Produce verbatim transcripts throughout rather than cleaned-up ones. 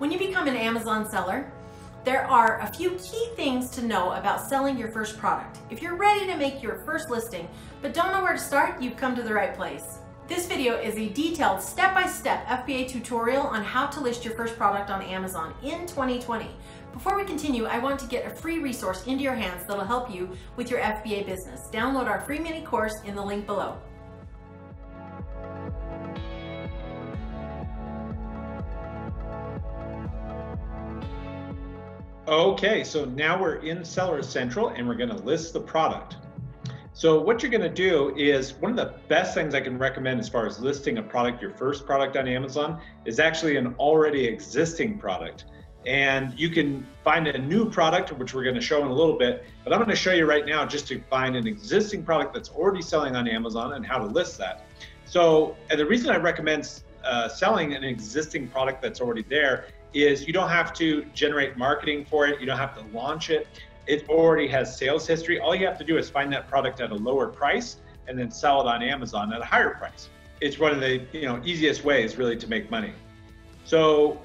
When you become an Amazon seller, there are a few key things to know about selling your first product. If you're ready to make your first listing, but don't know where to start, you've come to the right place. This video is a detailed step-by-step F B A tutorial on how to list your first product on Amazon in twenty twenty. Before we continue, I want to get a free resource into your hands that'll help you with your F B A business. Download our free mini course in the link below. Okay, so now we're in Seller Central and we're gonna list the product. So what you're gonna do is, one of the best things I can recommend as far as listing a product, your first product on Amazon, is actually an already existing product. And you can find a new product, which we're gonna show in a little bit, but I'm gonna show you right now just to find an existing product that's already selling on Amazon and how to list that. So, and the reason I recommend uh, selling an existing product that's already there is you don't have to generate marketing for it. You don't have to launch it. It already has sales history. All you have to do is find that product at a lower price and then sell it on Amazon at a higher price. It's one of the you know easiest ways really to make money. So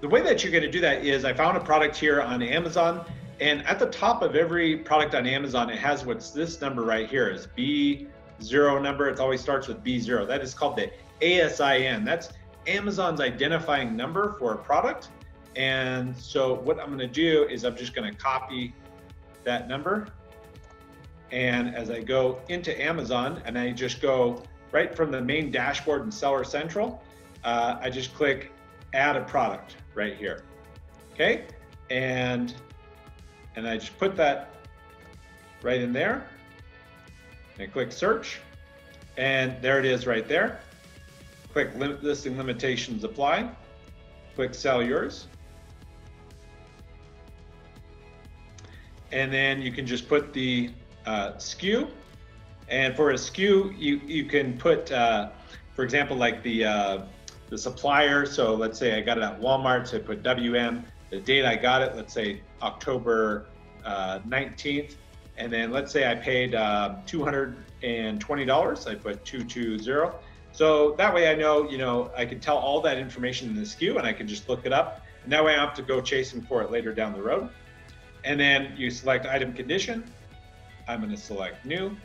the way that you're gonna do that is, I found a product here on Amazon, and at the top of every product on Amazon, it has what's this number right here, is B zero number. It always starts with B zero. That is called the A S I N. That's Amazon's identifying number for a product. And so what I'm gonna do is I'm just gonna copy that number. And as I go into Amazon and I just go right from the main dashboard in Seller Central, uh, I just click add a product right here. Okay, and, and I just put that right in there. And I click search, and there it is right there. Click listing limitations apply, click sell yours. And then you can just put the uh, S K U. And for a S K U, you, you can put, uh, for example, like the, uh, the supplier. So let's say I got it at Walmart, so I put W M, the date I got it, let's say October uh, nineteenth. And then let's say I paid uh, two hundred twenty dollars, I put two two zero. So that way I know, you know, I can tell all that information in the S K U and I can just look it up. And that way I don't have to go chasing for it later down the road. And then you select item condition. I'm gonna select new.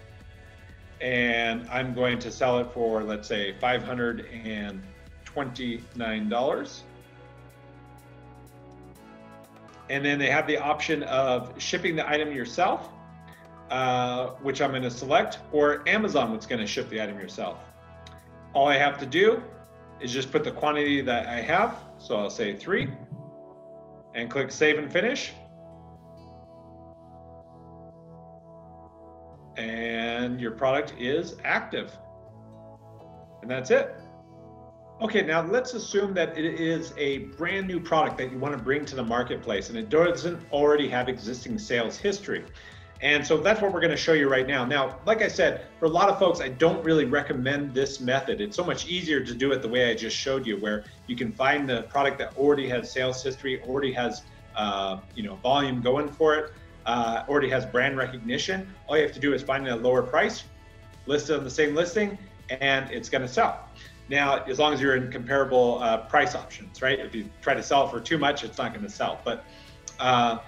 And I'm going to sell it for, let's say, five hundred twenty-nine dollars. And then they have the option of shipping the item yourself, uh, which I'm gonna select, or Amazon was gonna ship the item yourself. All I have to do is just put the quantity that I have. So I'll say three and click save and finish. And your product is active. And that's it. Okay, now let's assume that it is a brand new product that you want to bring to the marketplace and it doesn't already have existing sales history. And so that's what we're going to show you right now. Now, like I said, for a lot of folks, I don't really recommend this method. It's so much easier to do it the way I just showed you, where you can find the product that already has sales history, already has uh, you know volume going for it, uh, already has brand recognition. All you have to do is find it at a lower price, list it on the same listing, and it's going to sell. Now, as long as you're in comparable uh, price options, right? If you try to sell for too much, it's not going to sell. But uh,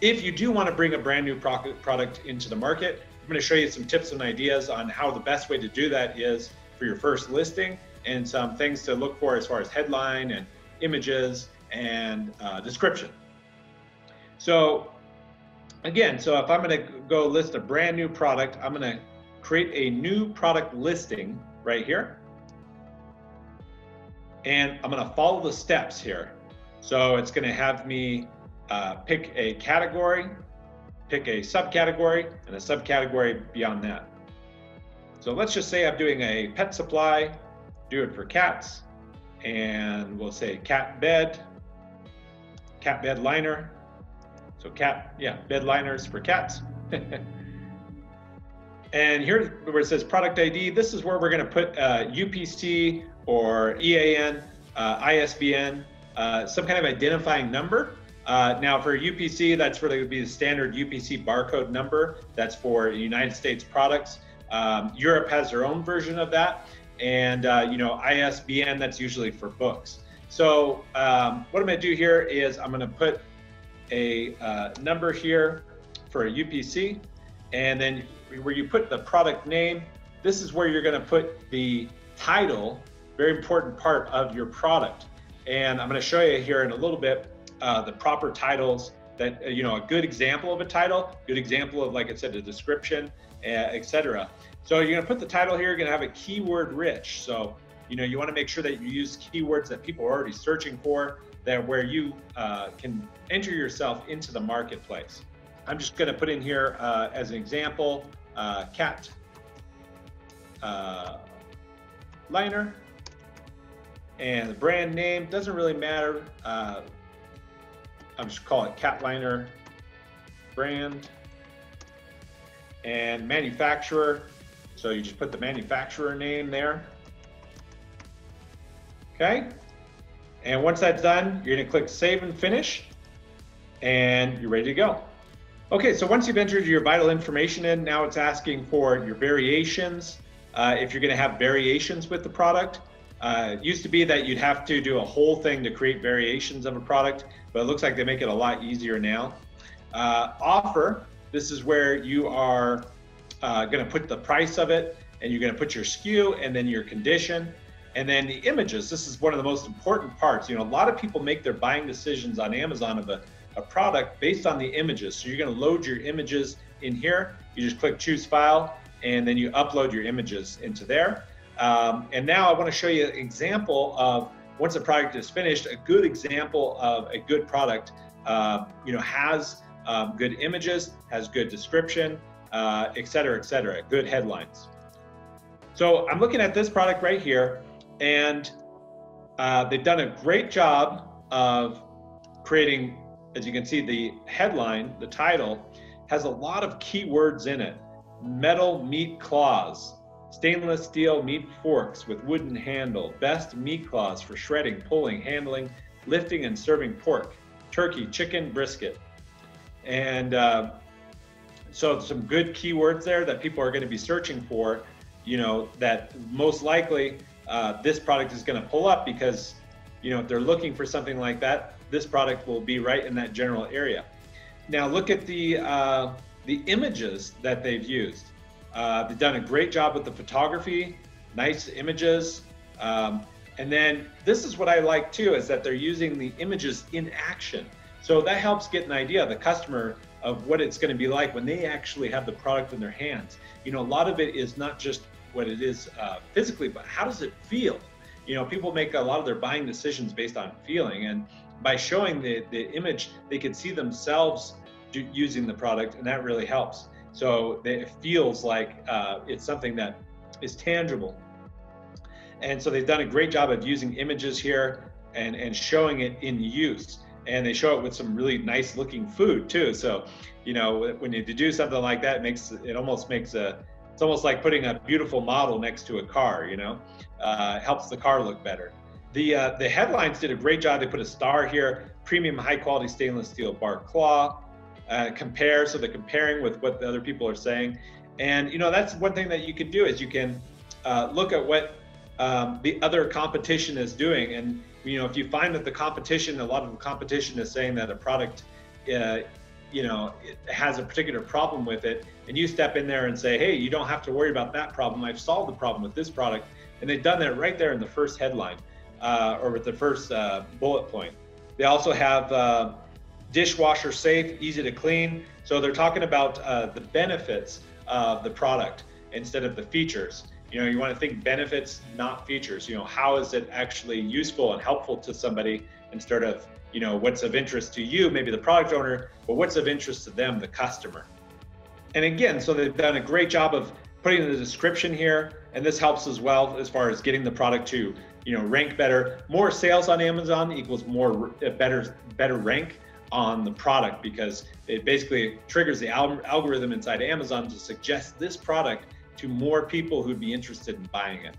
if you do want to bring a brand new product into the market, I'm going to show you some tips and ideas on how the best way to do that is for your first listing, and some things to look for as far as headline and images and uh, description. So again, so if I'm going to go list a brand new product, I'm going to create a new product listing right here. And I'm going to follow the steps here. So it's going to have me Uh, pick a category, pick a subcategory, and a subcategory beyond that. So let's just say I'm doing a pet supply, do it for cats, and we'll say cat bed, cat bed liner. So cat, yeah, bed liners for cats. And here where it says product I D, this is where we're gonna put uh, U P C or E A N, uh, I S B N, uh, some kind of identifying number. Uh, now for U P C, that's really would be the standard U P C barcode number. That's for United States products. Um, Europe has their own version of that. And, uh, you know, I S B N, that's usually for books. So um, what I'm gonna do here is I'm gonna put a uh, number here for a U P C, and then where you put the product name, this is where you're gonna put the title, very important part of your product. And I'm gonna show you here in a little bit uh, the proper titles that, you know, a good example of a title, good example of, like I said, a description, uh, et cetera. So you're gonna put the title here, you're gonna have a keyword rich. So, you know, you wanna make sure that you use keywords that people are already searching for, that where you uh, can enter yourself into the marketplace. I'm just gonna put in here uh, as an example, uh, cat uh, liner, and the brand name doesn't really matter. Uh, I'm just call it cat liner brand, and manufacturer. So you just put the manufacturer name there. Okay. And once that's done, you're gonna click save and finish, and you're ready to go. Okay, so once you've entered your vital information in, now it's asking for your variations. Uh, if you're gonna have variations with the product, uh, it used to be that you'd have to do a whole thing to create variations of a product, but it looks like they make it a lot easier now. Uh, offer, this is where you are uh, gonna put the price of it, and you're gonna put your S K U and then your condition. And then the images, this is one of the most important parts. You know, a lot of people make their buying decisions on Amazon of a, a product based on the images. So you're gonna load your images in here. You just click choose file, and then you upload your images into there. Um, and now I wanna show you an example of, once a product is finished, a good example of a good product, uh, you know, has um, good images, has good description, uh, et cetera, et cetera, good headlines. So I'm looking at this product right here, and uh, they've done a great job of creating, as you can see, the headline, the title, has a lot of keywords in it. Metal meat claws, stainless steel meat forks with wooden handle, best meat claws for shredding, pulling, handling, lifting, and serving pork, turkey, chicken, brisket. And uh, so some good keywords there that people are gonna be searching for, you know, that most likely Uh, this product is going to pull up, because, you know, if they're looking for something like that, this product will be right in that general area. Now look at the uh, the images that they've used. Uh, they've done a great job with the photography, nice images, um, and then this is what I like too, is that they're using the images in action. So that helps get an idea, the customer, of what it's going to be like when they actually have the product in their hands. You know, a lot of it is not just what it is uh, physically, but how does it feel? You know, people make a lot of their buying decisions based on feeling, and by showing the, the image, they can see themselves do, using the product, and that really helps. So they, it feels like uh, it's something that is tangible. And so they've done a great job of using images here and, and showing it in use. And they show it with some really nice looking food too. So, you know, when you do something like that, it makes, it almost makes a, it's almost like putting a beautiful model next to a car, you know, uh, helps the car look better. The, uh, the headlines did a great job. They put a star here, premium high quality stainless steel bar claw, uh, compare, so they're comparing with what the other people are saying. And, you know, that's one thing that you can do, is you can uh, look at what um, the other competition is doing. And, you know, if you find that the competition, a lot of the competition is saying that a product, uh, you know, it has a particular problem with it, and you step in there and say, hey, you don't have to worry about that problem. I've solved the problem with this product. And they've done that right there in the first headline, uh, or with the first uh, bullet point. They also have uh, dishwasher safe, easy to clean. So they're talking about uh, the benefits of the product instead of the features. You know, you want to think benefits, not features. You know, how is it actually useful and helpful to somebody, instead of, you know, what's of interest to you, maybe the product owner, but what's of interest to them, the customer. And again, so they've done a great job of putting the description here, and this helps as well as far as getting the product to, you know, rank better. More sales on Amazon equals more better better rank on the product, because it basically triggers the al algorithm inside Amazon to suggest this product to more people who'd be interested in buying it.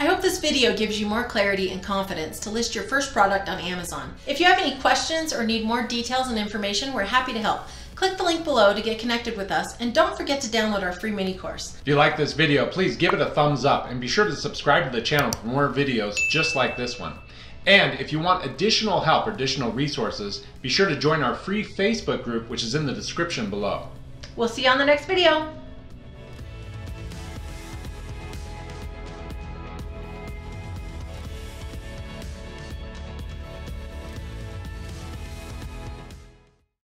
I hope this video gives you more clarity and confidence to list your first product on Amazon. If you have any questions or need more details and information, we're happy to help. Click the link below to get connected with us, and don't forget to download our free mini course. If you like this video, please give it a thumbs up, and be sure to subscribe to the channel for more videos just like this one. And if you want additional help or additional resources, be sure to join our free Facebook group, which is in the description below. We'll see you on the next video.